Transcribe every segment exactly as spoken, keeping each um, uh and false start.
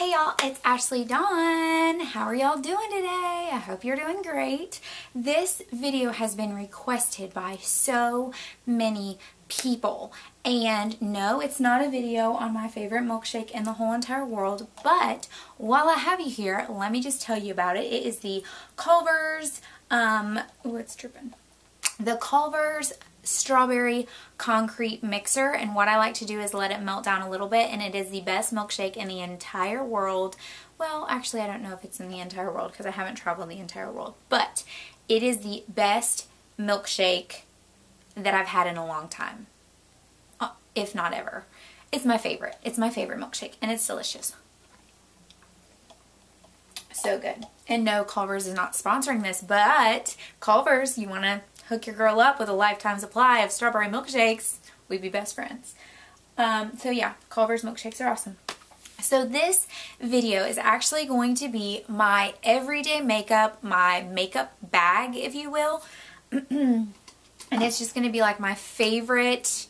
Hey y'all, it's Ashley Dawn. How are y'all doing today? I hope you're doing great. This video has been requested by so many people. And no, it's not a video on my favorite milkshake in the whole entire world, but while I have you here, let me just tell you about it. It is the Culver's, um, oh, it's dripping. The Culver's strawberry concrete mixer, and what I like to do is let it melt down a little bit, and it is the best milkshake in the entire world. Well, actually I don't know if it's in the entire world because I haven't traveled the entire world, but it is the best milkshake that I've had in a long time, if not ever. It's my favorite. It's my favorite milkshake, and it's delicious. So good. And no, Culver's is not sponsoring this, but Culver's, you want to hook your girl up with a lifetime supply of strawberry milkshakes, we'd be best friends. Um, so yeah, Culver's milkshakes are awesome. So this video is actually going to be my everyday makeup, my makeup bag, if you will. And it's just going to be like my favorite,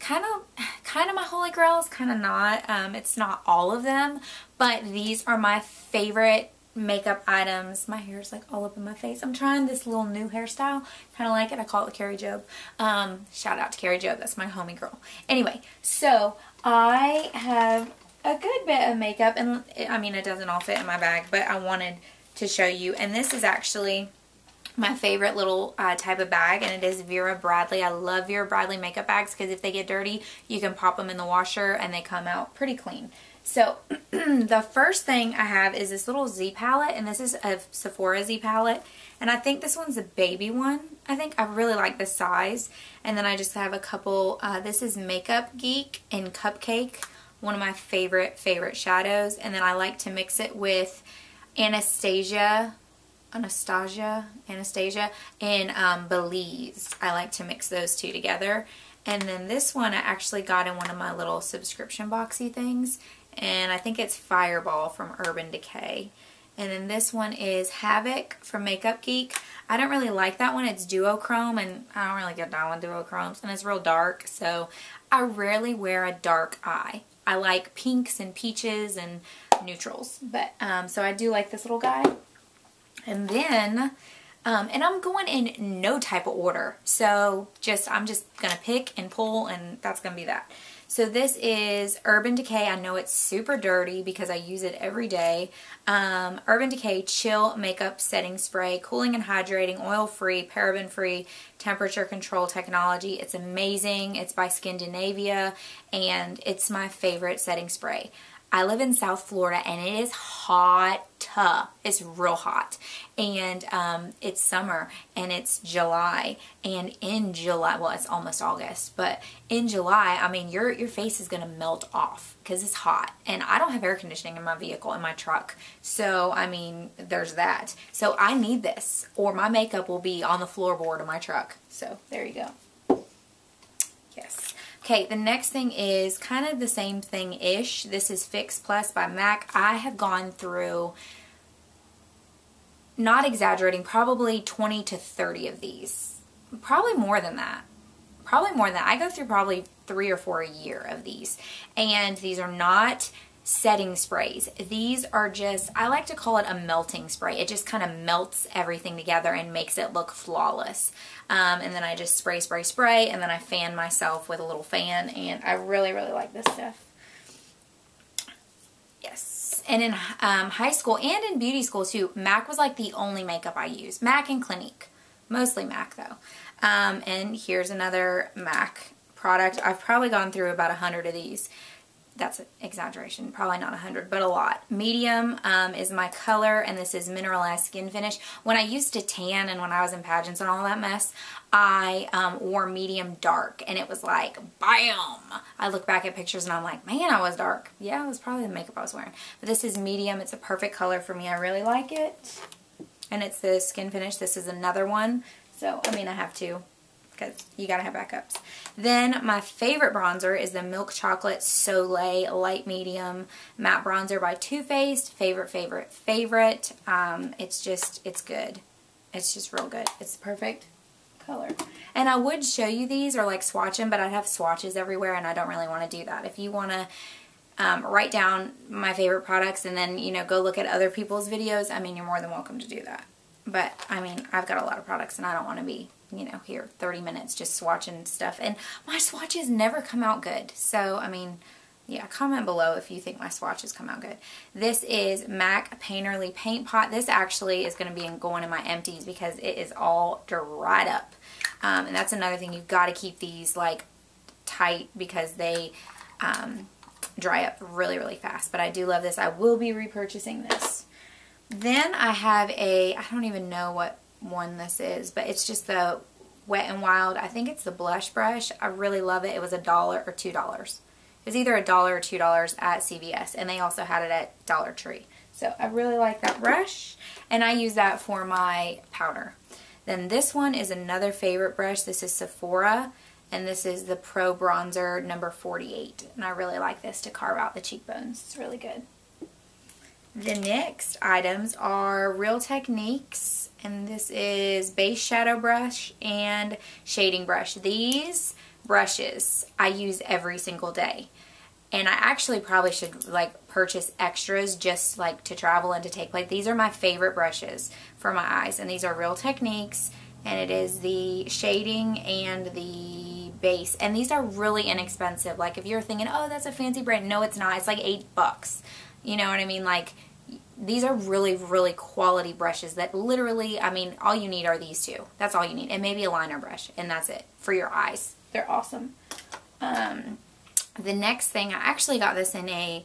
kind of, kind of my holy grails, kind of not. Um, it's not all of them, but these are my favorite makeup items. My hair is like all up in my face. I'm trying this little new hairstyle. Kind of like it. I call it the Carrie Jobe. Um, shout out to Carrie Jobe. That's my homie girl. Anyway, so I have a good bit of makeup, and it, I mean it doesn't all fit in my bag, but I wanted to show you. And this is actually my favorite little uh, type of bag, and it is Vera Bradley. I love Vera Bradley makeup bags because if they get dirty, you can pop them in the washer and they come out pretty clean. So the first thing I have is this little Z palette, and this is a Sephora Z palette, and I think this one's a baby one. I think I really like the size. And then I just have a couple, uh, this is Makeup Geek and Cupcake, one of my favorite, favorite shadows. And then I like to mix it with Anastasia, Anastasia, Anastasia, and um, Belize. I like to mix those two together. And then this one I actually got in one of my little subscription boxy things. And I think it's Fireball from Urban Decay. And then this one is Havoc from Makeup Geek. I don't really like that one. It's duochrome, and I don't really get down with duochromes. And it's real dark, so I rarely wear a dark eye. I like pinks and peaches and neutrals. But um, so I do like this little guy. And then, um, and I'm going in no type of order. So just, I'm just going to pick and pull, and that's going to be that. So this is Urban Decay. I know it's super dirty because I use it every day. Um, Urban Decay Chill Makeup Setting Spray, cooling and hydrating, oil-free, paraben-free, temperature control technology. It's amazing. It's by Scandinavia, and it's my favorite setting spray. I live in South Florida, and it is hot. It's real hot, and um, it's summer, and it's July, and in July, well, it's almost August, but in July, I mean, your your face is gonna melt off because it's hot. And I don't have air conditioning in my vehicle, in my truck, so I mean, there's that. So I need this, or my makeup will be on the floorboard of my truck. So there you go. Yes. Okay, the next thing is kind of the same thing-ish. This is Fix Plus by MAC. I have gone through, not exaggerating, probably twenty to thirty of these. Probably more than that. Probably more than that. I go through probably three or four a year of these. And these are not setting sprays. These are just, I like to call it a melting spray. It just kind of melts everything together and makes it look flawless. Um, and then I just spray, spray, spray, and then I fan myself with a little fan, and I really, really like this stuff. Yes. And in um, high school and in beauty school too, MAC was like the only makeup I used. MAC and Clinique. Mostly MAC though. Um, and here's another MAC product. I've probably gone through about a hundred of these. That's an exaggeration, probably not a hundred, but a lot. Medium um, is my color, and this is Mineralized Skin Finish. When I used to tan and when I was in pageants and all that mess, I um, wore medium dark, and it was like, bam! I look back at pictures and I'm like, man, I was dark. Yeah, it was probably the makeup I was wearing. But this is medium. It's a perfect color for me. I really like it. And it's the Skin Finish. This is another one. So, I mean, I have to, because you gotta have backups. Then my favorite bronzer is the Milk Chocolate Soleil Light Medium Matte Bronzer by Too Faced. Favorite, favorite, favorite. Um, it's just, it's good. It's just real good. It's the perfect color. And I would show you these or like swatch them, but I'd have swatches everywhere, and I don't really want to do that. If you want to um, write down my favorite products and then, you know, go look at other people's videos, I mean, you're more than welcome to do that. But, I mean, I've got a lot of products and I don't want to be, you know, here thirty minutes just swatching stuff. And my swatches never come out good. So, I mean, yeah, comment below if you think my swatches come out good. This is MAC Painterly Paint Pot. This actually is going to be in, going in my empties because it is all dried up. Um, and that's another thing. You've got to keep these, like, tight because they um, dry up really, really fast. But I do love this. I will be repurchasing this. Then I have a, I don't even know what one this is, but it's just the Wet n Wild. I think it's the blush brush. I really love it. It was a dollar or two dollars. It was either a dollar or two dollars at C V S, and they also had it at Dollar Tree. So I really like that brush, and I use that for my powder. Then this one is another favorite brush. This is Sephora, and this is the Pro Bronzer number forty-eight, and I really like this to carve out the cheekbones. It's really good. The next items are Real Techniques, and this is Base Shadow Brush and Shading Brush. These brushes I use every single day, and I actually probably should, like, purchase extras just, like, to travel and to take. Like, these are my favorite brushes for my eyes, and these are Real Techniques, and it is the shading and the base, and these are really inexpensive. Like, if you're thinking, oh, that's a fancy brand, no, it's not. It's like eight bucks. You know what I mean? Like, these are really, really quality brushes that literally, I mean, all you need are these two. That's all you need. And maybe a liner brush, and that's it for your eyes. They're awesome. Um, the next thing, I actually got this in a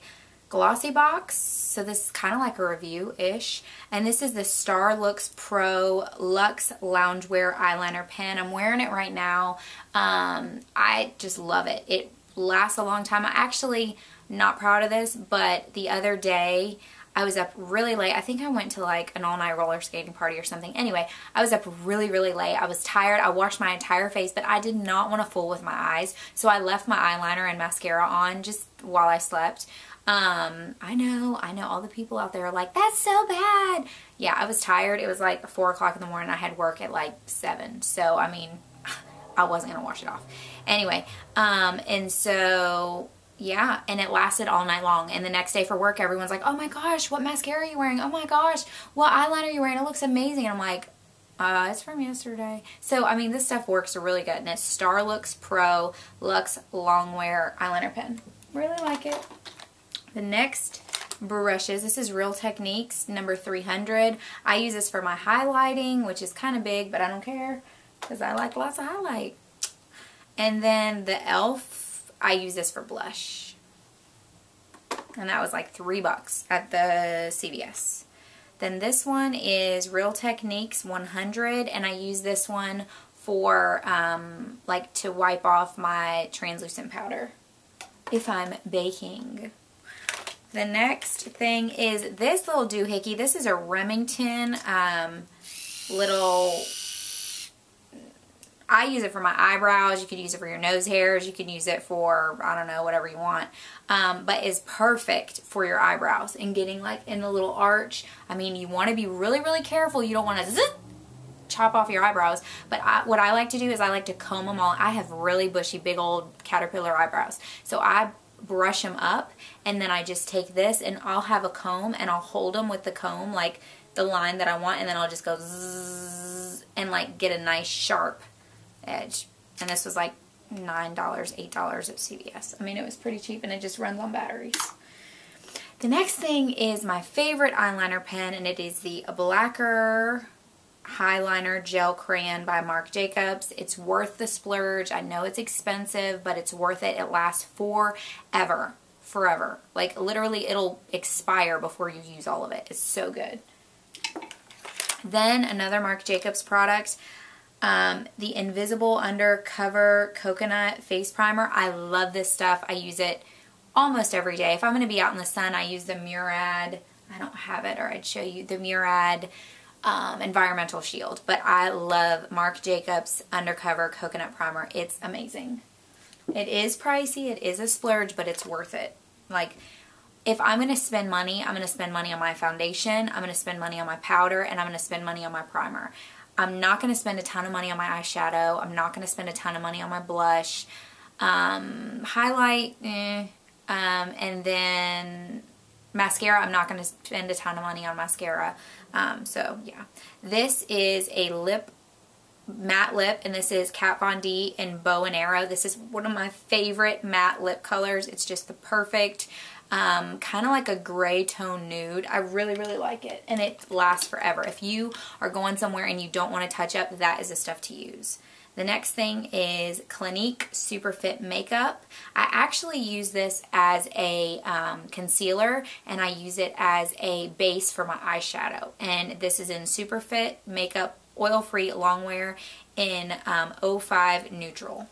glossy box. So this is kind of like a review-ish. And this is the Starlooks Pro Luxe Loungewear Eyeliner Pen. I'm wearing it right now. Um, I just love it. It lasts a long time. I actually... Not proud of this, but the other day I was up really late. I think I went to like an all-night roller skating party or something. Anyway, I was up really, really late. I was tired. I washed my entire face, but I did not want to fool with my eyes, so I left my eyeliner and mascara on just while I slept. Um, I know, I know all the people out there are like, that's so bad. Yeah, I was tired. It was like four o'clock in the morning. I had work at like seven, so I mean, I wasn't going to wash it off. Anyway, um, and so... yeah, and it lasted all night long. And the next day for work, everyone's like, oh my gosh, what mascara are you wearing? Oh my gosh, what eyeliner are you wearing? It looks amazing. And I'm like, uh, it's from yesterday. So, I mean, this stuff works really good. And it's Starlooks Pro Luxe Longwear Eyeliner Pen. Really like it. The next brushes, this is Real Techniques, number three hundred. I use this for my highlighting, which is kind of big, but I don't care because I like lots of highlight. And then the e l f, I use this for blush, and that was like three bucks at the C V S. Then this one is Real Techniques one hundred, and I use this one for um, like to wipe off my translucent powder if I'm baking. The next thing is this little doohickey. This is a Remington um, little... I use it for my eyebrows. You could use it for your nose hairs. You can use it for, I don't know, whatever you want. Um, but it's perfect for your eyebrows and getting like in the little arch. I mean, you want to be really, really careful. You don't want to zip, chop off your eyebrows. But I, what I like to do is I like to comb them all. I have really bushy, big old caterpillar eyebrows. So I brush them up, and then I just take this, and I'll have a comb, and I'll hold them with the comb, like the line that I want, and then I'll just go zzz, and like get a nice sharp edge. And this was like nine dollars, eight dollars at C V S. I mean, it was pretty cheap, and it just runs on batteries. The next thing is my favorite eyeliner pen, and it is the Blacker Highliner Gel Crayon by Marc Jacobs. It's worth the splurge. I know it's expensive, but it's worth it. It lasts forever. Forever. Like, literally, it'll expire before you use all of it. It's so good. Then another Marc Jacobs product. Um, the Invisible Undercover Coconut Face Primer. I love this stuff. I use it almost every day. If I'm going to be out in the sun, I use the Murad. I don't have it, or I'd show you the Murad um, Environmental Shield. But I love Marc Jacobs Undercover Coconut Primer. It's amazing. It is pricey. It is a splurge, but it's worth it. Like, if I'm going to spend money, I'm going to spend money on my foundation. I'm going to spend money on my powder, and I'm going to spend money on my primer. I'm not going to spend a ton of money on my eyeshadow. I'm not going to spend a ton of money on my blush. Um, highlight, eh. Um, and then mascara, I'm not going to spend a ton of money on mascara. Um, so yeah. This is a lip, matte lip, and this is Kat Von D in Bow and Arrow. This is one of my favorite matte lip colors. It's just the perfect, um, kind of like a gray tone nude. I really, really like it, and it lasts forever. If you are going somewhere and you don't want to touch up, that is the stuff to use. The next thing is Clinique Super Fit Makeup. I actually use this as a um, concealer, and I use it as a base for my eyeshadow. And this is in Super Fit Makeup Oil-Free Longwear in um, oh five Neutral.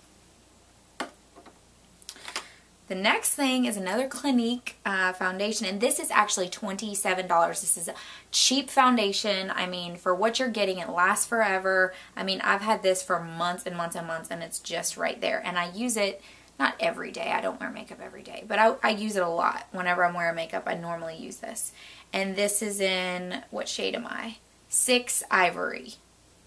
The next thing is another Clinique uh, foundation, and this is actually twenty-seven dollars. This is a cheap foundation. I mean, for what you're getting, it lasts forever. I mean, I've had this for months and months and months, and it's just right there. And I use it not every day. I don't wear makeup every day, but I, I use it a lot. Whenever I'm wearing makeup, I normally use this. And this is in, what shade am I? six Ivory.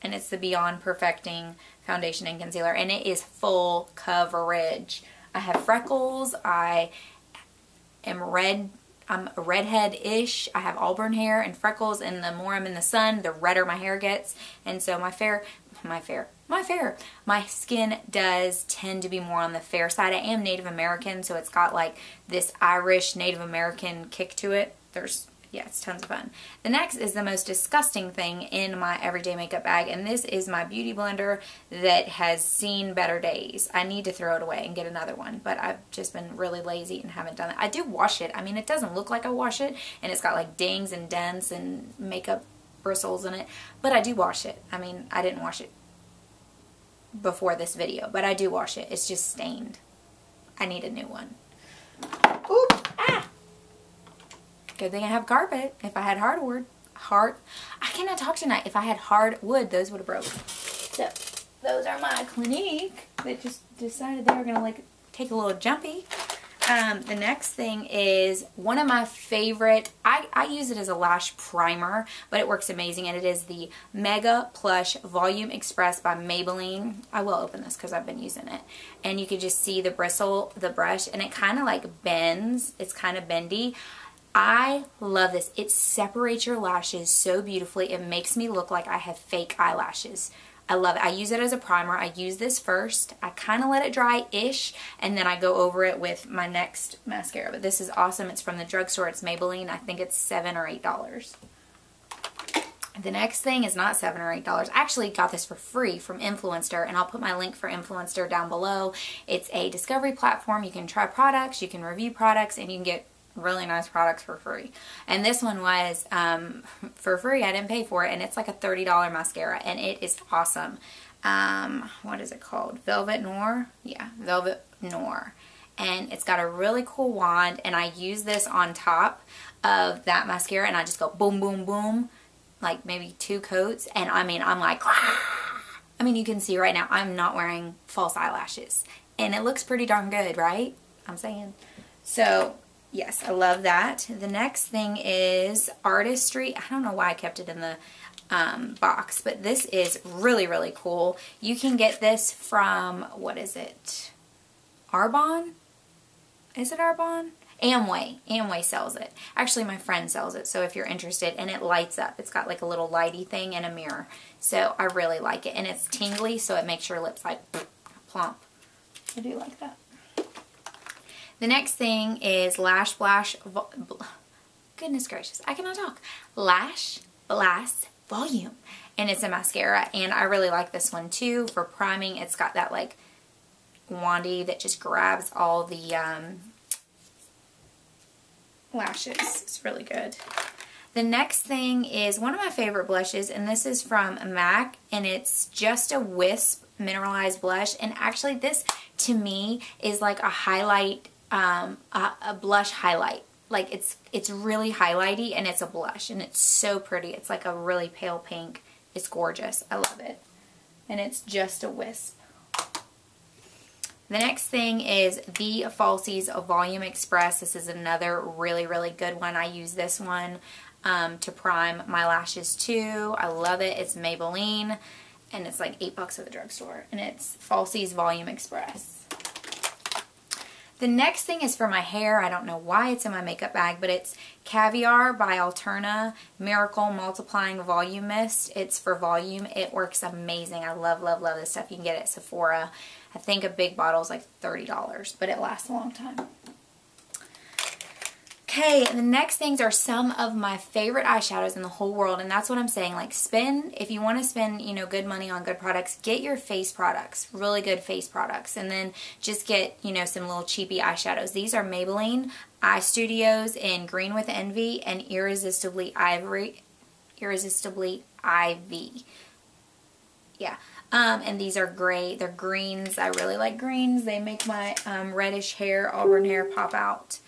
And it's the Beyond Perfecting Foundation and Concealer, and it is full coverage. I have freckles, I am red, I'm redhead-ish, I have auburn hair and freckles, and the more I'm in the sun, the redder my hair gets, and so my fair, my fair, my fair, my skin does tend to be more on the fair side. I am Native American, so it's got like this Irish Native American kick to it. There's, yeah, it's tons of fun. The next is the most disgusting thing in my everyday makeup bag, and this is my beauty blender that has seen better days. I need to throw it away and get another one, but I've just been really lazy and haven't done it. I do wash it. I mean, it doesn't look like I wash it, and it's got like dings and dents and makeup bristles in it, but I do wash it. I mean, I didn't wash it before this video, but I do wash it. It's just stained. I need a new one. Oop! Ah! Good thing I have carpet. If I had hardwood, hard, I cannot talk tonight. If I had hardwood, those would have broke. So, those are my Clinique that just decided they were gonna like take a little jumpy. Um, the next thing is one of my favorite, I, I use it as a lash primer, but it works amazing, and it is the Mega Plush Volume Express by Maybelline. I will open this because I've been using it. And you can just see the bristle, the brush, and it kind of like bends. It's kind of bendy. I love this. It separates your lashes so beautifully. It makes me look like I have fake eyelashes. I love it. I use it as a primer. I use this first. I kind of let it dry-ish, and then I go over it with my next mascara. But this is awesome. It's from the drugstore. It's Maybelline. I think it's seven or eight dollars. The next thing is not seven or eight dollars. I actually got this for free from Influenster, and I'll put my link for Influenster down below. It's a discovery platform. You can try products, you can review products, and you can get really nice products for free. And this one was um, for free. I didn't pay for it, and it's like a thirty dollar mascara, and it is awesome. Um, what is it called? Velvet Noir? Yeah, Velvet Noir. And it's got a really cool wand, and I use this on top of that mascara, and I just go boom, boom, boom, like maybe two coats, and I mean, I'm like, ah! I mean, you can see right now, I'm not wearing false eyelashes, and it looks pretty darn good, right? I'm saying. So, yes, I love that. The next thing is Artistry. I don't know why I kept it in the um, box, but this is really, really cool. You can get this from, what is it? Arbonne? Is it Arbonne? Amway. Amway sells it. Actually, my friend sells it, so if you're interested, and it lights up. It's got like a little lighty thing and a mirror, so I really like it. And it's tingly, so it makes your lips like plump. I do like that. The next thing is Lash Blast, goodness gracious, I cannot talk, Lash Blast Volume, and it's a mascara, and I really like this one too for priming. It's got that like wandy that just grabs all the um, lashes. It's really good. The next thing is one of my favorite blushes, and this is from MAC, and it's just a wisp mineralized blush, and actually this to me is like a highlight, Um, a, a blush highlight. Like it's it's really highlighty, and it's a blush, and it's so pretty. It's like a really pale pink. It's gorgeous. I love it. And it's just a wisp. The next thing is the Falsies Volume Express. This is another really, really good one. I use this one um, to prime my lashes too. I love it. It's Maybelline, and it's like eight bucks at the drugstore, and it's Falsies Volume Express. The next thing is for my hair. I don't know why it's in my makeup bag, but it's Caviar by Alterna Miracle Multiplying Volume Mist. It's for volume. It works amazing. I love, love, love this stuff. You can get it at Sephora. I think a big bottle is like thirty dollars, but it lasts a long time. Okay, the next things are some of my favorite eyeshadows in the whole world, and that's what I'm saying. Like, spend, if you want to spend, you know, good money on good products, get your face products, really good face products, and then just get, you know, some little cheapy eyeshadows. These are Maybelline Eye Studios in Green with Envy and Irresistibly Ivory, Irresistibly Ivy. Yeah. Um, and these are great. They're greens. I really like greens. They make my um, reddish hair, auburn hair pop out.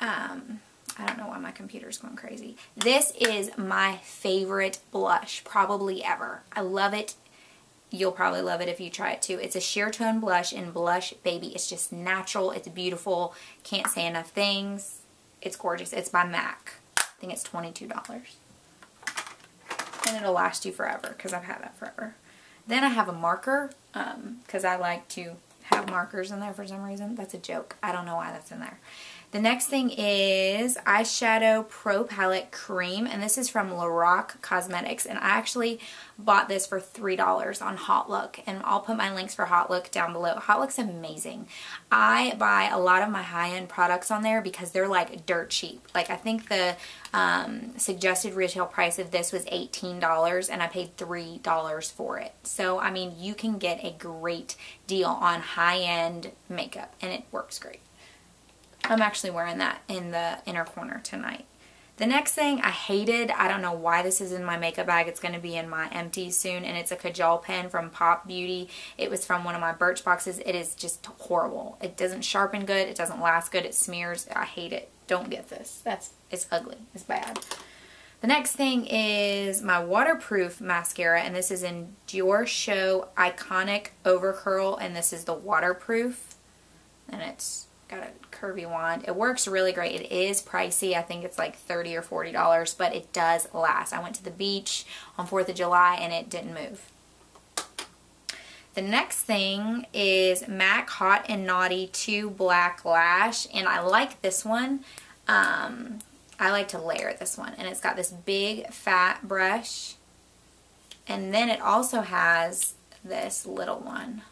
Um, I don't know why my computer's going crazy. This is my favorite blush probably ever. I love it. You'll probably love it if you try it too. It's a sheer tone blush in Blush Baby. It's just natural. It's beautiful. Can't say enough things. It's gorgeous. It's by MAC. I think it's twenty-two dollars. And it'll last you forever because I've had that forever. Then I have a marker because um, I like to have markers in there for some reason. That's a joke. I don't know why that's in there. The next thing is Eyeshadow Pro Palette Cream, and this is from Lorac Cosmetics, and I actually bought this for three dollars on Hot Look, and I'll put my links for Hot Look down below. Hot Look's amazing. I buy a lot of my high-end products on there because they're like dirt cheap. Like, I think the um, suggested retail price of this was eighteen dollars, and I paid three dollars for it. So, I mean, you can get a great deal on high-end makeup, and it works great. I'm actually wearing that in the inner corner tonight. The next thing I hated, I don't know why this is in my makeup bag. It's going to be in my empties soon, and it's a Kajal pen from Pop Beauty. It was from one of my Birch boxes. It is just horrible. It doesn't sharpen good. It doesn't last good. It smears. I hate it. Don't get this. That's, it's ugly. It's bad. The next thing is my waterproof mascara, and this is in Dior Show Iconic Overcurl, and this is the waterproof, and it's got a curvy wand. It works really great. It is pricey. I think it's like thirty or forty dollars, but it does last. I went to the beach on fourth of July and it didn't move. The next thing is MAC Hot and Naughty two Black Lash, and I like this one. Um, I like to layer this one, and it's got this big fat brush, and then it also has this little one.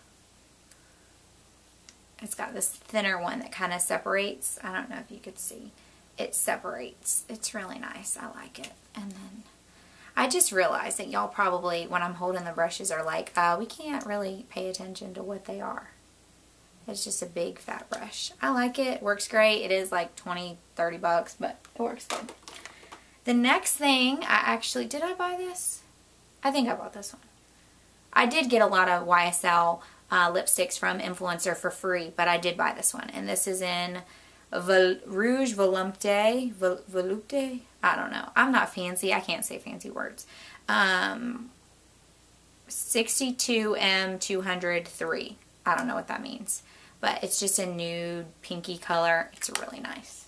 It's got this thinner one that kind of separates. I don't know if you could see. It separates. It's really nice. I like it. And then I just realized that y'all probably, when I'm holding the brushes, are like, uh, we can't really pay attention to what they are. It's just a big fat brush. I like it. Works great. It is like twenty, thirty bucks, but it works good. The next thing, I actually, did I buy this? I think I bought this one. I did get a lot of Y S L Uh, lipsticks from Influencer for free, but I did buy this one, and this is in Vel Rouge Volupté, Vel Volupté, I don't know, I'm not fancy, I can't say fancy words, um, sixty-two M two oh three, I don't know what that means, but it's just a nude pinky color. It's really nice.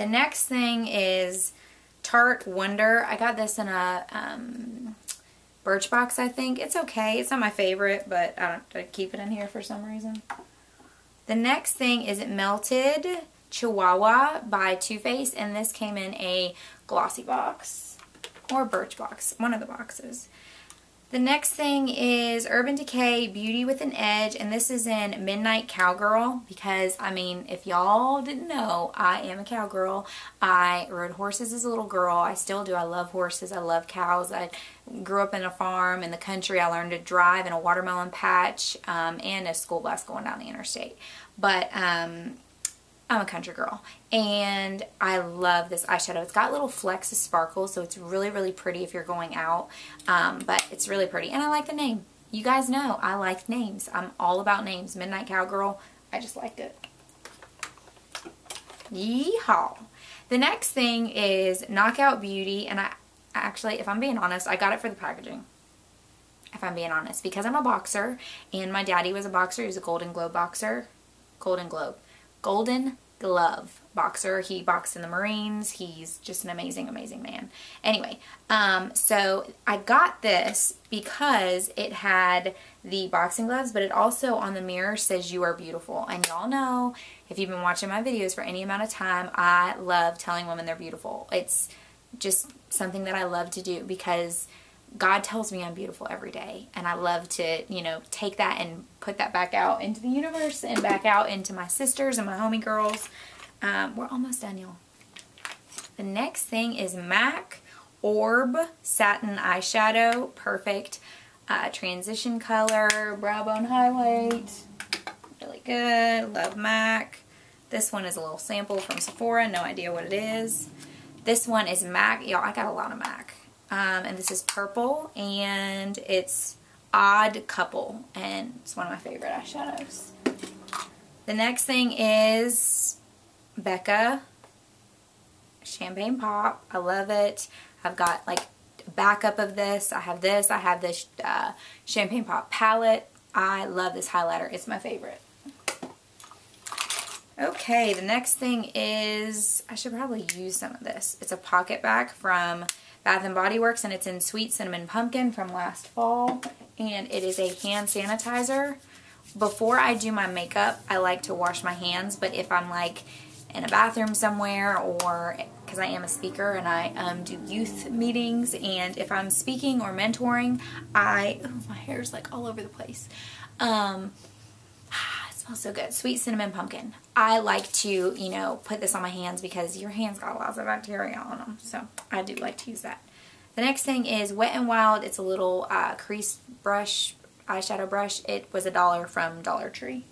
The next thing is Tarte Wonder. I got this in a, um, Birchbox, I think. It's okay. It's not my favorite, but I don't I keep it in here for some reason. The next thing is Melted Chihuahua by Too Faced, and this came in a Glossy Box or Birchbox, one of the boxes. The next thing is Urban Decay Beauty with an Edge, and this is in Midnight Cowgirl because, I mean, if y'all didn't know, I am a cowgirl. I rode horses as a little girl. I still do. I love horses. I love cows. I grew up in a farm in the country. I learned to drive in a watermelon patch um, and a school bus going down the interstate. But um, I'm a country girl, and I love this eyeshadow. It's got little flecks of sparkle, so it's really, really pretty if you're going out, um, but it's really pretty, and I like the name. You guys know I like names. I'm all about names. Midnight Cowgirl, I just liked it. Yeehaw. The next thing is Knockout Beauty, and I actually, if I'm being honest, I got it for the packaging. If I'm being honest, because I'm a boxer, and my daddy was a boxer. He was a Golden Globe boxer. Golden Globe. Golden Glove boxer. He boxed in the Marines. He's just an amazing, amazing man. Anyway, um, so I got this because it had the boxing gloves, but it also on the mirror says "You are beautiful." And y'all know, if you've been watching my videos for any amount of time, I love telling women they're beautiful. It's just something that I love to do because God tells me I'm beautiful every day, and I love to, you know, take that and put that back out into the universe and back out into my sisters and my homie girls. Um, we're almost done, y'all. The next thing is MAC Orb Satin Eyeshadow. Perfect uh, transition color, brow bone highlight. Really good. Love MAC. This one is a little sample from Sephora. No idea what it is. This one is MAC. Y'all, I got a lot of MAC. Um, and this is purple, and it's Odd Couple, and it's one of my favorite eyeshadows. The next thing is Becca Champagne Pop. I love it. I've got like backup of this. I have this. I have this uh, Champagne Pop palette. I love this highlighter. It's my favorite. Okay, the next thing is, I should probably use some of this. It's a pocket bag from Bath and Body Works, and it's in Sweet Cinnamon Pumpkin from last fall, and it is a hand sanitizer. Before I do my makeup, I like to wash my hands, but if I'm like in a bathroom somewhere, or because I am a speaker and I um, do youth meetings, and if I'm speaking or mentoring, I, oh, my hair's like all over the place. Um, it smells so good. Sweet Cinnamon Pumpkin. I like to, you know, put this on my hands because your hands got lots of bacteria on them, so I do like to use that. The next thing is Wet n Wild. It's a little uh, crease brush, eyeshadow brush. It was a dollar from Dollar Tree.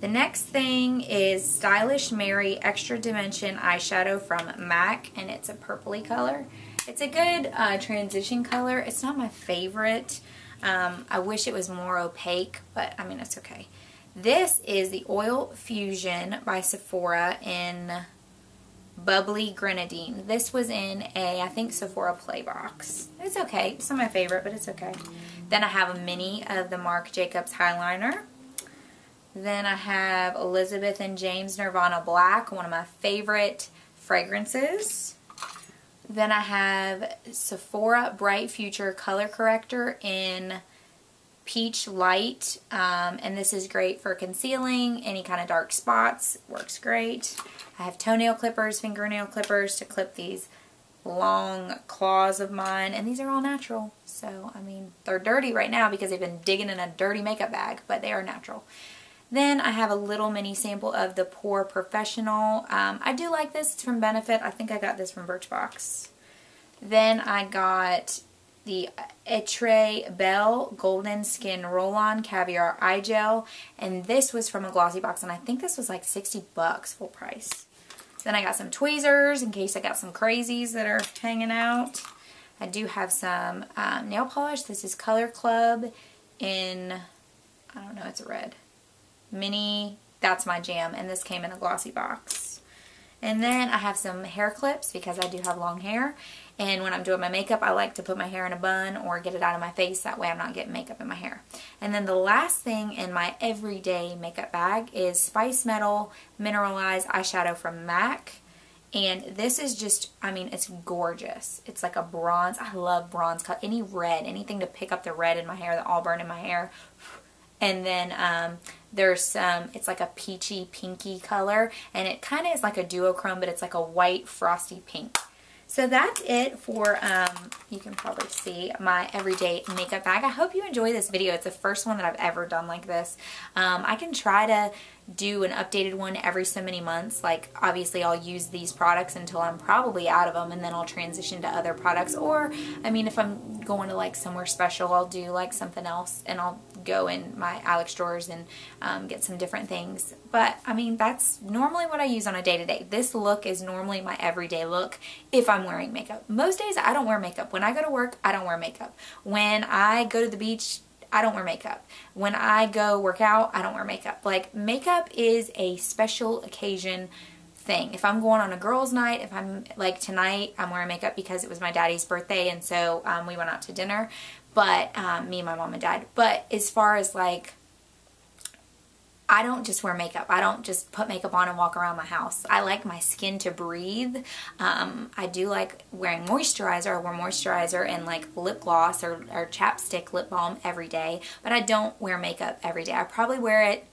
The next thing is Stylish Mary Extra Dimension Eyeshadow from MAC, and it's a purpley color. It's a good uh, transition color. It's not my favorite. Um, I wish it was more opaque, but I mean, it's okay. This is the Oil Fusion by Sephora in Bubbly Grenadine. This was in a, I think, Sephora Play Box. It's okay. It's not my favorite, but it's okay. Then I have a mini of the Marc Jacobs Highliner. Then I have Elizabeth and James Nirvana Black, one of my favorite fragrances. Then I have Sephora Bright Future Color Corrector in Peach Light, um, and this is great for concealing any kind of dark spots. Works great. I have toenail clippers, fingernail clippers to clip these long claws of mine, and these are all natural. So, I mean, they're dirty right now because they've been digging in a dirty makeup bag, but they are natural. Then I have a little mini sample of the Pore Professional. Um, I do like this. It's from Benefit. I think I got this from Birchbox. Then I got the Etre Belle Golden Skin Roll-On Caviar Eye Gel, and this was from a Glossy Box, and I think this was like sixty bucks full price. Then I got some tweezers in case I got some crazies that are hanging out. I do have some um, nail polish. This is Color Club in, I don't know, it's a red. Mini, that's my jam, and this came in a Glossy Box. And then I have some hair clips because I do have long hair. And when I'm doing my makeup, I like to put my hair in a bun or get it out of my face. That way I'm not getting makeup in my hair. And then the last thing in my everyday makeup bag is Spice Metal Mineralized Eyeshadow from MAC. And this is just, I mean, it's gorgeous. It's like a bronze. I love bronze color. Any red, anything to pick up the red in my hair, the auburn in my hair. And then um, there's some, um, it's like a peachy pinky color. And it kind of is like a duochrome, but it's like a white frosty pink. So that's it for, um, you can probably see my everyday makeup bag. I hope you enjoy this video. It's the first one that I've ever done like this. Um, I can try to do an updated one every so many months. Like, obviously I'll use these products until I'm probably out of them, and then I'll transition to other products. Or, I mean, if I'm going to like somewhere special, I'll do like something else, and I'll go in my Alex drawers and um, get some different things. But, I mean, that's normally what I use on a day-to-day. This look is normally my everyday look if I'm wearing makeup. Most days I don't wear makeup. When I go to work, I don't wear makeup. When I go to the beach, I don't wear makeup. When I go work out, I don't wear makeup. Like, makeup is a special occasion thing. If I'm going on a girls' night, if I'm like tonight, I'm wearing makeup because it was my daddy's birthday, and so um, we went out to dinner. But um, me and my mom and dad. But as far as like, I don't just wear makeup. I don't just put makeup on and walk around my house. I like my skin to breathe. Um, I do like wearing moisturizer. I wear moisturizer and like lip gloss or, or chapstick, lip balm every day. But I don't wear makeup every day. I probably wear it,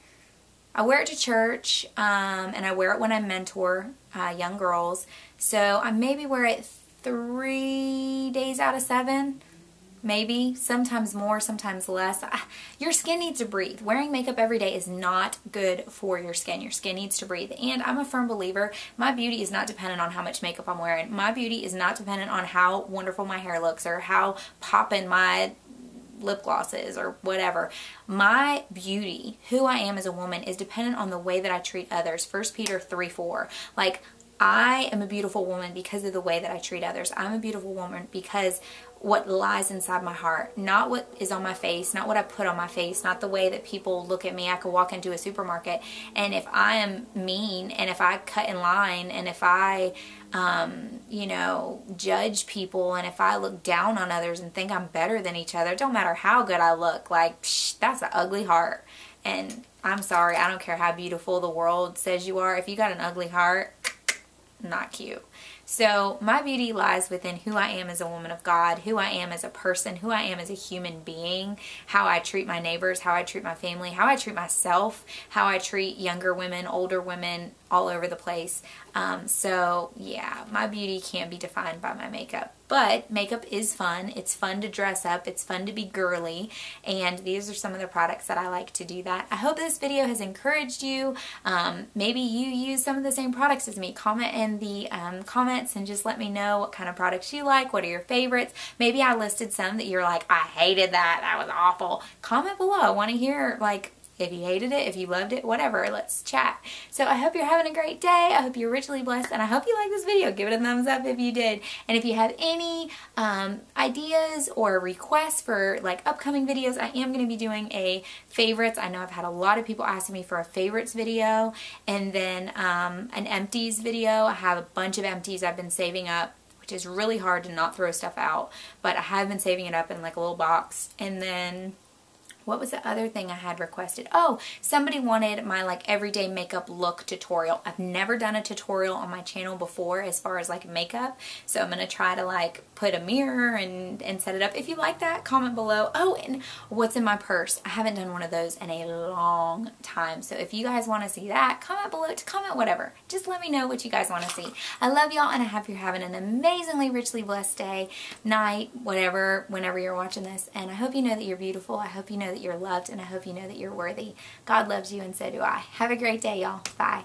I wear it to church, um, and I wear it when I mentor uh, young girls. So I maybe wear it three days out of seven. Maybe, sometimes more, sometimes less. Your skin needs to breathe. Wearing makeup every day is not good for your skin. Your skin needs to breathe. And I'm a firm believer, my beauty is not dependent on how much makeup I'm wearing. My beauty is not dependent on how wonderful my hair looks or how poppin' my lip gloss is or whatever. My beauty, who I am as a woman, is dependent on the way that I treat others. First Peter three four. Like, I am a beautiful woman because of the way that I treat others. I'm a beautiful woman because what lies inside my heart, not what is on my face, not what I put on my face, not the way that people look at me. I could walk into a supermarket and if I am mean and if I cut in line and if I, um, you know, judge people and if I look down on others and think I'm better than each other, it don't matter how good I look, like, psh, that's an ugly heart. And I'm sorry, I don't care how beautiful the world says you are. If you got an ugly heart, not cute. So my beauty lies within who I am as a woman of God, who I am as a person, who I am as a human being, how I treat my neighbors, how I treat my family, how I treat myself, how I treat younger women, older women, all over the place. Um, so yeah, my beauty can't be defined by my makeup. But makeup is fun. It's fun to dress up. It's fun to be girly. And these are some of the products that I like to do that. I hope this video has encouraged you. Um, maybe you use some of the same products as me. Comment in the um, comments and just let me know what kind of products you like. What are your favorites? Maybe I listed some that you're like, I hated that. That was awful. Comment below. I want to hear, like, if you hated it, if you loved it, whatever, let's chat. So I hope you're having a great day. I hope you're richly blessed, and I hope you like this video. Give it a thumbs up if you did. And if you have any um, ideas or requests for like upcoming videos, I am going to be doing a favorites. I know I've had a lot of people asking me for a favorites video, and then um, an empties video. I have a bunch of empties I've been saving up, which is really hard to not throw stuff out, but I have been saving it up in like a little box. And then what was the other thing I had requested? Oh, somebody wanted my like everyday makeup look tutorial. I've never done a tutorial on my channel before as far as like makeup. So I'm going to try to like put a mirror and, and set it up. If you like that, comment below. Oh, and what's in my purse? I haven't done one of those in a long time. So if you guys want to see that, comment below, to comment whatever. Just let me know what you guys want to see. I love y'all, and I hope you're having an amazingly richly blessed day, night, whatever, whenever you're watching this. And I hope you know that you're beautiful. I hope you know that you're loved, and I hope you know that you're worthy. God loves you, and so do I. Have a great day, y'all. Bye.